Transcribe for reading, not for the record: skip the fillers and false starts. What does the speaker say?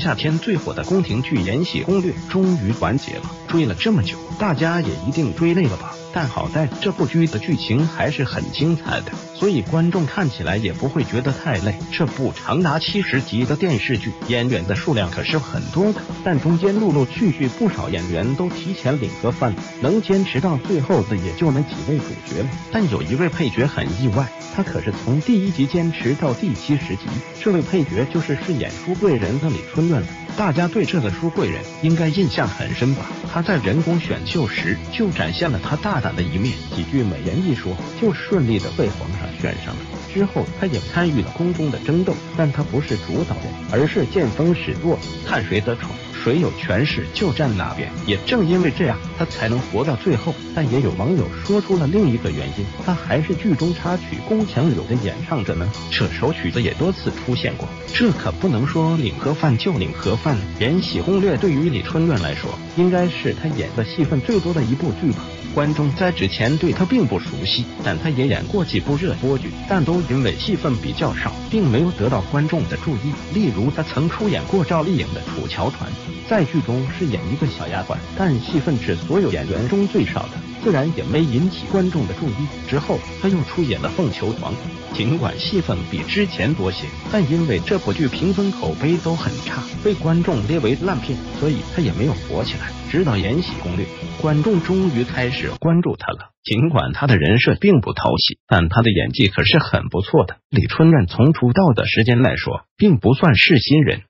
夏天最火的宫廷剧《延禧攻略》终于完结了，追了这么久，大家也一定追累了吧？但好在这部剧的剧情还是很精彩的，所以观众看起来也不会觉得太累。这部长达70集的电视剧，演员的数量可是很多的，但中间陆陆续续不少演员都提前领盒饭，能坚持到最后的也就那几位主角了。但有一位配角很意外，他可是从第1集坚持到第70集。这位配角就是饰演书贵人的李春润了。大家对这个书贵人应该印象很深吧？他在人工选秀时就展现了他大胆的一面，几句美言一说就顺利的被皇上选上了。之后他也参与了宫中的争斗，但他不是主导人，而是见风使舵，看谁得宠，谁有权势就站哪边。也正因为这样，他才能活到最后。但也有网友说出了另一个原因，他还是剧中插曲《宫墙柳》的演唱者呢。这首曲子也多次出现过，这可不能说领盒饭就领盒饭。《延禧攻略》对于李春润来说，应该是他演的戏份最多的一部剧吧。观众在之前对他并不熟悉，但他也演过几部热播剧，但都因为戏份比较少，并没有得到观众的注意。例如他曾出演过赵丽颖的《楚乔传》，在剧中饰演一个小丫鬟，但戏份是所有演员中最少的，自然也没引起观众的注意。之后他又出演了《凤求凰》，尽管戏份比之前多些，但因为这部剧评分口碑都很差，被观众列为烂片，所以他也没有火起来。直到《延禧攻略》，观众终于开始关注他了。尽管他的人设并不讨喜，但他的演技可是很不错的。李春润从出道的时间来说，并不算是新人，